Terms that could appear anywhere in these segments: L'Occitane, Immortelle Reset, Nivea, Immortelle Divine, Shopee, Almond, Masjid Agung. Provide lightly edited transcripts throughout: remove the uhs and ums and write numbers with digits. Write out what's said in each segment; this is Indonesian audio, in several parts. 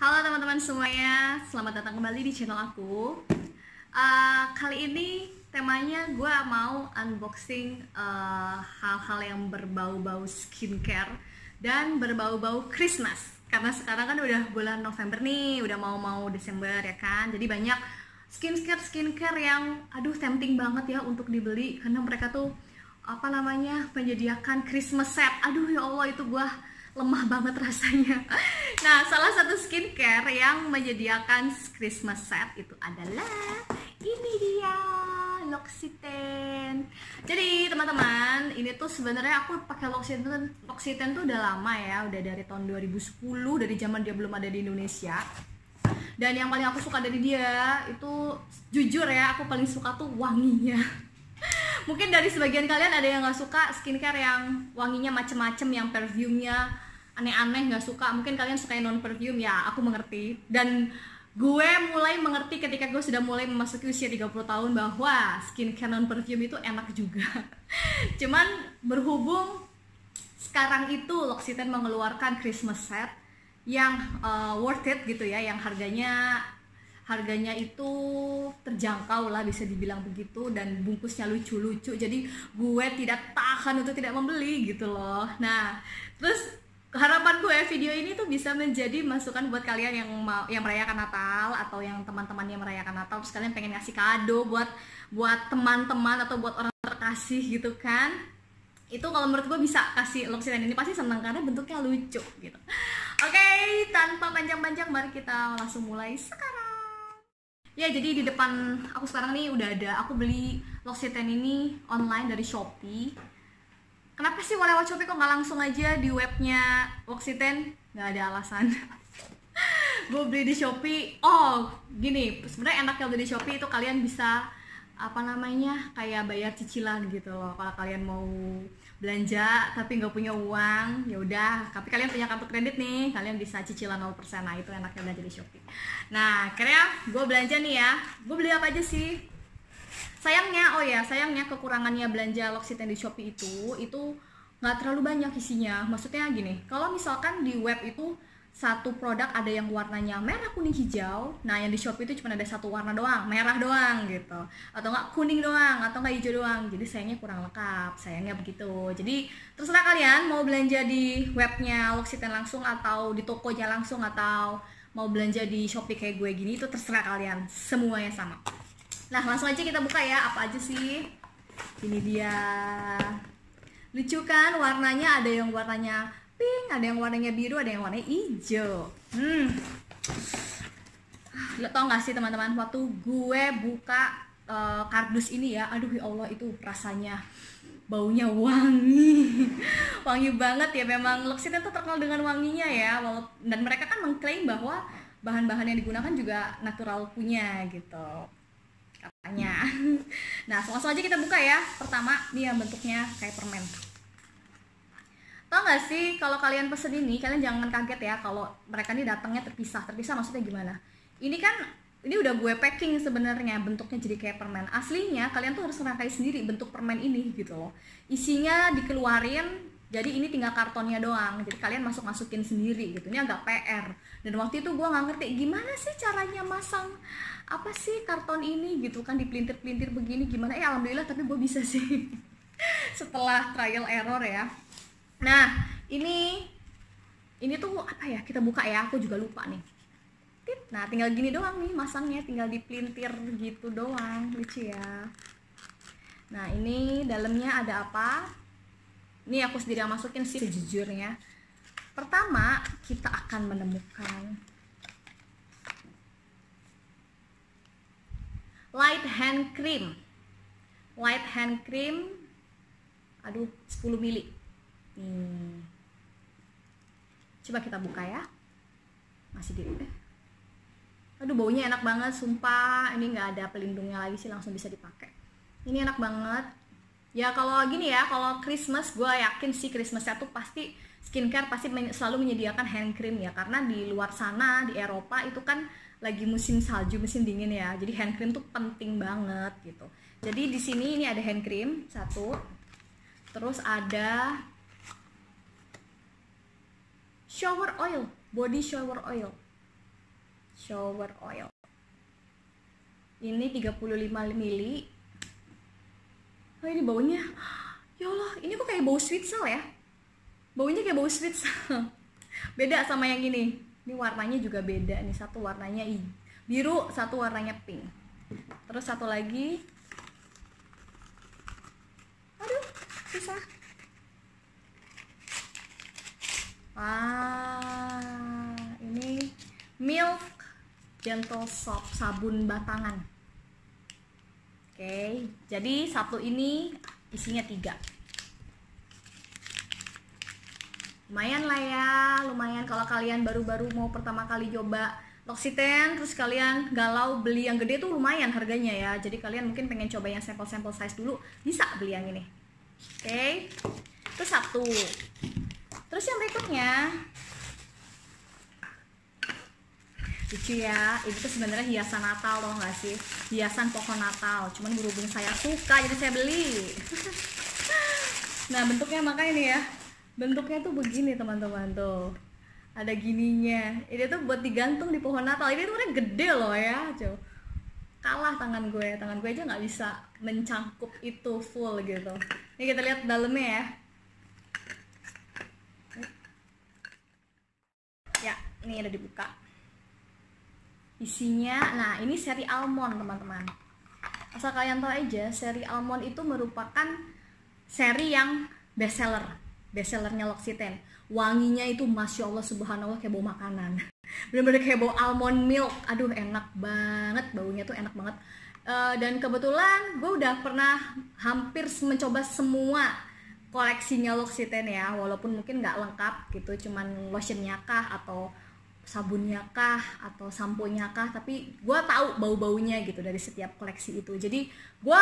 Halo teman-teman semuanya, selamat datang kembali di channel aku. Kali ini temanya gue mau unboxing hal-hal yang berbau-bau skincare dan berbau-bau Christmas. Karena sekarang kan udah bulan November nih, udah mau Desember ya kan. Jadi banyak skincare yang aduh tempting banget ya untuk dibeli, karena mereka tuh apa namanya menyediakan Christmas set. Aduh ya Allah, itu gue lemah banget rasanya. Nah, salah satu skincare yang menyediakan Christmas set itu adalah ini dia, L'Occitane. Jadi teman-teman, ini tuh sebenarnya aku pakai L'Occitane tuh udah lama ya, udah dari tahun 2010, dari zaman dia belum ada di Indonesia. Dan yang paling aku suka dari dia itu, jujur ya, aku paling suka tuh wanginya. Mungkin dari sebagian kalian ada yang gak suka skincare yang wanginya macem-macem, yang perfume-nya aneh-aneh, gak suka. Mungkin kalian suka yang non-perfume, ya aku mengerti. Dan gue mulai mengerti ketika gue sudah mulai memasuki usia 30 tahun bahwa skincare non-perfume itu enak juga. Cuman berhubung sekarang itu L'Occitane mengeluarkan Christmas set yang worth it gitu ya, yang harganya itu terjangkau lah, bisa dibilang begitu, dan bungkusnya lucu-lucu, jadi gue tidak tahan untuk tidak membeli gitu loh. Nah, terus harapan gue video ini tuh bisa menjadi masukan buat kalian yang merayakan Natal, atau yang teman-teman yang merayakan Natal terus kalian pengen ngasih kado buat teman-teman atau buat orang terkasih gitu kan. Itu kalau menurut gue bisa kasih L'Occitane ini, pasti senang karena bentuknya lucu gitu. Oke, tanpa panjang-panjang mari kita langsung mulai sekarang. Ya, jadi di depan aku sekarang nih udah ada. Aku beli L'Occitane ini online dari Shopee. Kenapa sih lewat Shopee kok nggak langsung aja di webnya L'Occitane? Nggak ada alasan. Gue beli di Shopee. Oh, gini. Sebenarnya enaknya beli di Shopee itu kalian bisa apa namanya kayak bayar cicilan gitu loh. Kalau kalian mau belanja tapi nggak punya uang, ya udah, tapi kalian punya kartu kredit nih, kalian bisa cicilan 0%. Nah, itu enaknya belanja di Shopee. Nah, akhirnya gue belanja nih ya. Gue beli apa aja sih? Sayangnya, sayangnya kekurangannya belanja L'Occitane di Shopee itu nggak terlalu banyak isinya. Maksudnya gini, kalau misalkan di web itu satu produk ada yang warnanya merah, kuning, hijau. Nah, yang di Shopee itu cuma ada satu warna doang, merah doang gitu, atau nggak kuning doang, atau nggak hijau doang. Jadi sayangnya kurang lengkap, sayangnya begitu. Jadi terserah kalian mau belanja di webnya L'Occitane langsung, atau di tokonya langsung, atau mau belanja di Shopee kayak gue gini, itu terserah kalian, semuanya sama. Nah, langsung aja kita buka ya, apa aja sih. Ini dia, lucu kan warnanya, ada yang warnanya pink, ada yang warnanya biru, ada yang warnanya hijau. Lo tau gak sih teman-teman, waktu gue buka kardus ini ya, aduh ya Allah, itu rasanya baunya wangi. Wangi banget ya, memang L'Occitane tuh terkenal dengan wanginya ya. Dan mereka kan mengklaim bahwa bahan-bahan yang digunakan juga natural punya gitu katanya. Nah, langsung aja kita buka ya. Pertama, ini yang bentuknya kayak permen. Tau gak sih, kalau kalian pesen ini, kalian jangan kaget ya kalau mereka ini datangnya terpisah. Maksudnya gimana? Ini kan, ini udah gue packing sebenarnya, bentuknya jadi kayak permen. Aslinya kalian tuh harus ngerangkai sendiri bentuk permen ini gitu loh. Isinya dikeluarin, jadi ini tinggal kartonnya doang. Jadi kalian masukin sendiri gitu. Ini agak PR. Dan waktu itu gue nggak ngerti gimana sih caranya masang apa sih karton ini gitu kan, dipelintir-pelintir begini gimana. Alhamdulillah, tapi gue bisa sih setelah trial error ya. Nah, ini tuh apa ya, kita buka ya, aku juga lupa nih. Nah, tinggal gini doang nih masangnya, tinggal dipelintir gitu doang, lucu ya. Nah, ini dalamnya ada apa? Ini aku sendiri yang masukin sih sejujurnya. Pertama, kita akan menemukan light hand cream. Light hand cream, aduh, 10 mili. Coba kita buka ya. Masih di udah. Aduh, baunya enak banget, sumpah. Ini nggak ada pelindungnya lagi sih, langsung bisa dipakai. Ini enak banget. Ya kalau gini ya, kalau Christmas, gue yakin sih Christmasnya tuh pasti skincare pasti selalu menyediakan hand cream ya, karena di luar sana di Eropa itu kan lagi musim salju, musim dingin ya. Jadi hand cream tuh penting banget gitu. Jadi di sini ini ada hand cream satu, terus ada shower oil, body shower oil. shower oil. Ini 35 ml. Oh, ini baunya, ya Allah, ini kok kayak bau Switzerland ya. Baunya kayak bau Switzerland. Beda sama yang ini. Ini warnanya juga beda nih, satu warnanya biru, satu warnanya pink. Terus satu lagi, aduh, susah. Ah, ini milk gentle soap, sabun batangan. Oke, jadi satu ini isinya 3. Lumayan lah ya, lumayan kalau kalian baru-baru mau pertama kali coba L'Occitane, terus kalian galau beli yang gede tuh lumayan harganya ya. Jadi kalian mungkin pengen coba yang sampel-sampel size dulu, bisa beli yang ini. Oke, itu satu. Terus yang berikutnya, lucu ya, ini tuh sebenarnya hiasan Natal loh, nggak sih? Hiasan pohon Natal, cuman berhubung saya suka jadi saya beli. Nah bentuknya makanya ini ya, bentuknya tuh begini teman-teman tuh, ada gininya. Ini tuh buat digantung di pohon Natal. Ini tuh udah gede loh ya, cow. Kalah tangan gue aja nggak bisa mencangkup itu full gitu. Ini kita lihat dalamnya ya. Ya, ini udah dibuka. Isinya, nah ini seri Almond teman-teman. Asal kalian tahu aja, seri Almond itu merupakan seri yang best seller. Best sellernya L'Occitane. Wanginya itu Masya Allah, Subhanallah, kayak bau makanan. Bener-bener kayak bau almond milk. Aduh, enak banget, baunya tuh enak banget. Dan kebetulan gue udah pernah hampir mencoba semua koleksinya L'Occitane ya, walaupun mungkin nggak lengkap gitu, cuman lotionnya kah atau sabunnya kah atau sampo-nya kah, tapi gue tahu bau-baunya gitu dari setiap koleksi itu. Jadi gue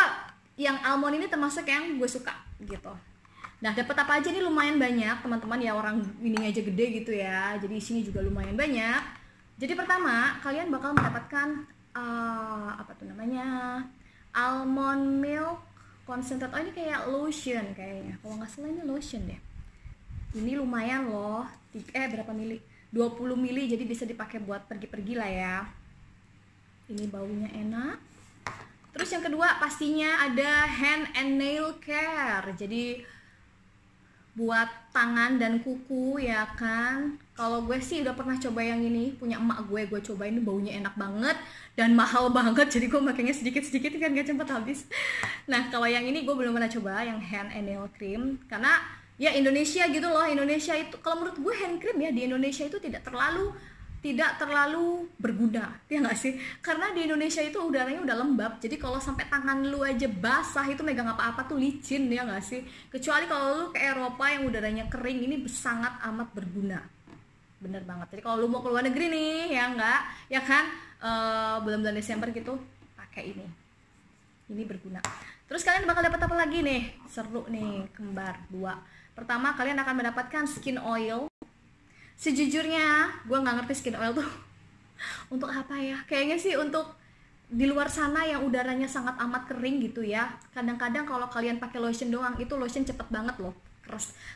yang Almond ini termasuk yang gue suka gitu. Nah dapat apa aja nih, lumayan banyak teman-teman ya, orang ininya aja gede gitu ya, jadi isinya juga lumayan banyak. Jadi pertama kalian bakal mendapatkan apa tuh namanya, Almond Milk Concentrate. Oh ini kayak lotion kayaknya, kalau nggak salah ini lotion deh. Ini lumayan loh, berapa mili? 20 mili, jadi bisa dipakai buat pergi-pergi lah ya. Ini baunya enak. Terus yang kedua pastinya ada hand and nail care. Jadi buat tangan dan kuku ya kan. Kalau gue sih udah pernah coba yang ini, punya emak gue cobain, baunya enak banget dan mahal banget, jadi gue makanya sedikit-sedikit kan gak cepet habis. Nah kalau yang ini gue belum pernah coba, yang hand and nail cream, karena ya Indonesia gitu loh. Indonesia itu kalau menurut gue hand cream ya di Indonesia itu tidak terlalu berguna ya nggak sih, karena di Indonesia itu udaranya udah lembab, jadi kalau sampai tangan lu aja basah itu megang apa-apa tuh licin ya nggak sih. Kecuali kalau lu ke Eropa yang udaranya kering, ini sangat amat berguna, bener banget. Jadi kalau lu mau keluar negeri nih ya nggak ya kan, bulan-bulan Desember gitu pakai ini berguna. Terus kalian bakal dapat apa lagi nih, seru nih, kembar 2. Pertama kalian akan mendapatkan skin oil. Sejujurnya gue nggak ngerti skin oil tuh untuk apa ya, kayaknya sih untuk di luar sana yang udaranya sangat amat kering gitu ya. Kadang-kadang kalau kalian pakai lotion doang itu lotion cepet banget loh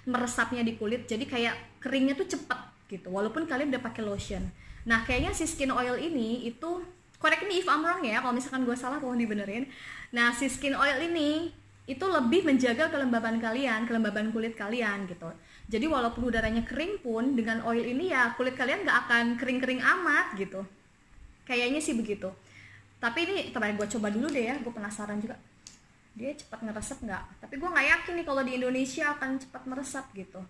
meresapnya di kulit, jadi kayak keringnya tuh cepet gitu walaupun kalian udah pakai lotion. Nah kayaknya si skin oil ini itu, correct me if I'm wrong ya, kalau misalkan gue salah tolong dibenerin. Nah si skin oil ini itu lebih menjaga kelembaban kalian, kelembaban kulit kalian gitu. Jadi walaupun udaranya kering pun dengan oil ini ya kulit kalian gak akan kering-kering amat gitu. Kayaknya sih begitu. Tapi ini terakhir gue coba dulu deh ya, gue penasaran juga dia cepat ngeresep nggak. Tapi gue nggak yakin nih kalau di Indonesia akan cepat meresap gitu.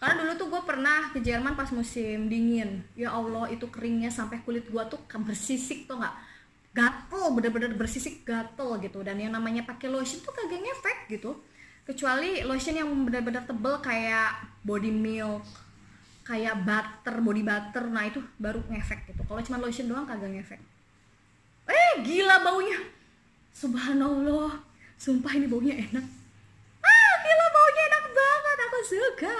Karena dulu tuh gue pernah ke Jerman pas musim dingin. Ya Allah, itu keringnya sampai kulit gue tuh bersisik tuh nggak, gatel, bener-bener bersisik gatel gitu. Dan yang namanya pakai lotion tuh kagak ngefek gitu. Kecuali lotion yang bener-bener tebel kayak body milk, kayak butter, body butter. Nah itu baru ngefek gitu. Kalau cuma lotion doang kagak ngefek. Gila baunya. Subhanallah. Sumpah ini baunya enak. Gila baunya enak banget, aku suka.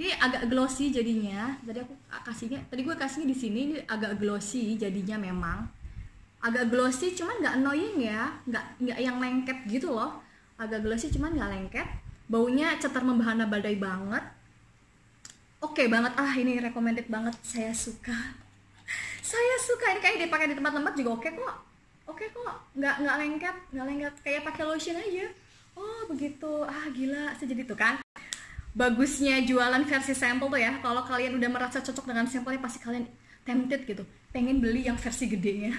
Ini agak glossy jadinya. Jadi aku kasihnya, tadi gue kasihnya di sini, ini agak glossy jadinya, memang agak glossy cuman nggak annoying ya, nggak yang lengket gitu loh. Agak glossy cuman nggak lengket. Baunya cetar membahana badai banget. Oke banget, ah ini recommended banget, saya suka. Saya suka ini, kayak dipakai di tempat lembab juga oke kok, nggak lengket, kayak pakai lotion aja. Oh begitu, ah gila, saya jadi tuh kan. Bagusnya jualan versi sampel tuh ya, kalau kalian udah merasa cocok dengan sampelnya pasti kalian tempted gitu, pengen beli yang versi gedenya.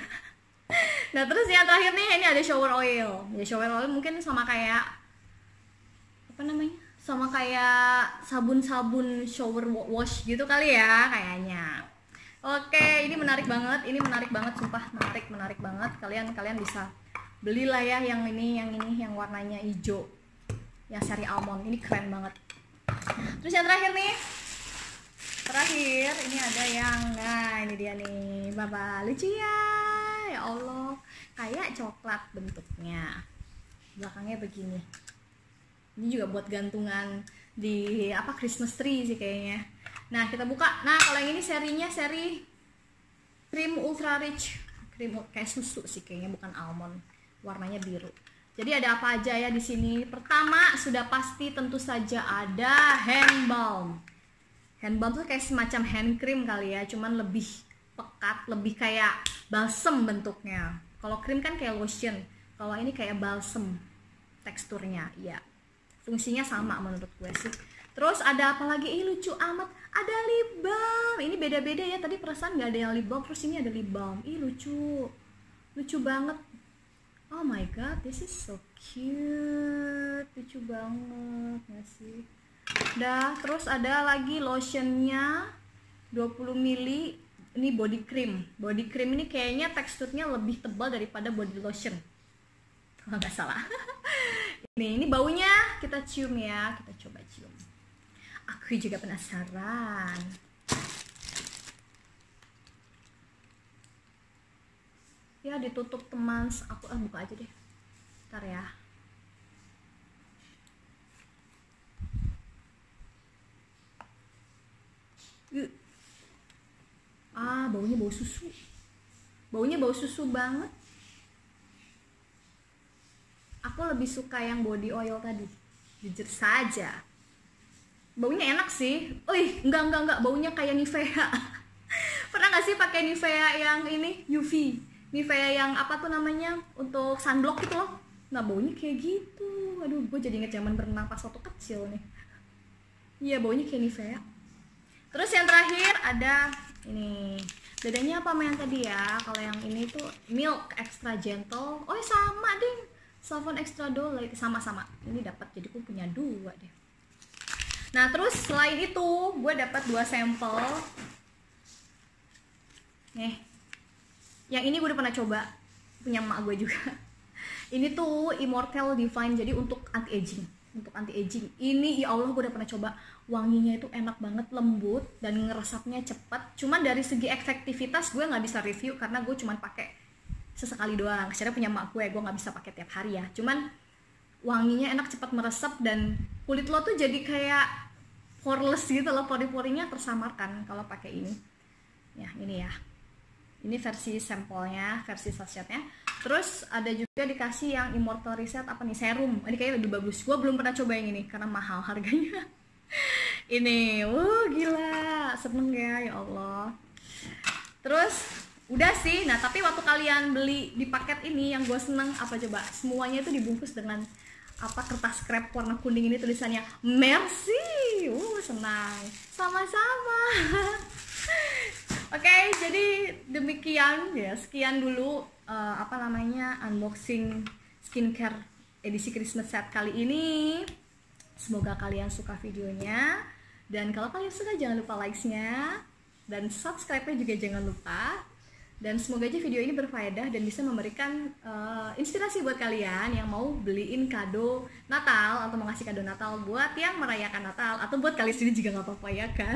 Nah terus yang terakhir nih, ini ada shower oil. Ya shower oil mungkin sama kayak apa namanya? Sama kayak sabun-sabun shower wash gitu kali ya kayaknya. Oke, ini menarik banget sumpah, menarik banget. Kalian bisa belilah ya yang ini yang warnanya hijau. Yang seri Almond, ini keren banget. Terus yang terakhir nih. Terakhir ini ada yang ini dia nih. Baba lucu ya. Ya Allah, kayak coklat bentuknya. Belakangnya begini. Ini juga buat gantungan di apa Christmas tree sih kayaknya. Nah kita buka. Nah kalau yang ini serinya seri cream ultra rich, cream kayak susu sih kayaknya, bukan almond. Warnanya biru. Jadi ada apa aja ya di sini? Pertama sudah pasti tentu saja ada hand balm. Hand balm tuh kayak semacam hand cream kali ya, cuman lebih pekat, lebih kayak balsem bentuknya. Kalau cream kan kayak lotion, kalau ini kayak balsem teksturnya, iya. Fungsinya sama menurut gue sih. Terus ada apa lagi? Ih lucu amat. Ada lip balm. Ini beda-beda ya. Tadi perasaan nggak ada yang lip balm. Terus ini ada lip balm. Ih lucu. Lucu banget. Oh my god, this is so cute. Lucu banget nggak sih? Udah. Terus ada lagi lotionnya 20 ml. Ini body cream. Body cream ini kayaknya teksturnya lebih tebal daripada body lotion. Kalau nggak salah. Ini baunya kita cium ya, kita coba cium. Aku juga penasaran. Ya ditutup teman, aku buka aja deh. Ntar ya. Ah baunya bau susu. Baunya bau susu banget. Aku lebih suka yang body oil tadi, jujur saja. Baunya enak sih. Wih, enggak, baunya kayak Nivea. Pernah nggak sih pakai Nivea yang ini UV, Nivea yang apa tuh namanya untuk sunblock gitu loh. Nah baunya kayak gitu. Aduh, gue jadi inget zaman berenang pas waktu kecil nih. Iya baunya kayak Nivea. Terus yang terakhir ada ini. Bedanya apa sama yang tadi ya? Kalau yang ini tuh milk extra gentle. Oh sama ding. Savon extra dolit sama-sama. Ini dapat, jadi aku punya dua deh. Nah terus selain itu gue dapat dua sampel. Nih, yang ini gue udah pernah coba, punya emak gue juga. Ini tuh Immortelle Divine, jadi untuk anti aging. Ini ya Allah gue udah pernah coba. Wanginya itu enak banget, lembut dan ngeresapnya cepat. Cuman dari segi efektivitas gue nggak bisa review karena gue cuman pakai sesekali doang, karena punya emak gue nggak bisa pakai tiap hari ya. Cuman wanginya enak, cepat meresap, dan kulit lo tuh jadi kayak poreless gitu loh, pori-porinya tersamarkan kalau pakai ini. Ya ini ya, ini versi sampelnya, versi sachetnya. Terus ada juga dikasih yang Immortelle Reset, apa nih, serum. Ini kayaknya lebih bagus, gue belum pernah coba yang ini karena mahal harganya. Ini, gila, seneng ya, ya Allah. Terus udah sih. Nah tapi waktu kalian beli di paket ini yang gue seneng apa coba, semuanya itu dibungkus dengan apa kertas krep warna kuning, ini tulisannya Merci. Senang, sama-sama. Oke, jadi demikian ya, sekian dulu unboxing skincare edisi Christmas set kali ini. Semoga kalian suka videonya, dan kalau kalian suka jangan lupa likes-nya dan subscribe-nya juga jangan lupa. Dan semoga aja video ini berfaedah dan bisa memberikan inspirasi buat kalian yang mau beliin kado Natal atau mau ngasih kado Natal buat yang merayakan Natal, atau buat kalian sendiri juga nggak apa-apa ya kan.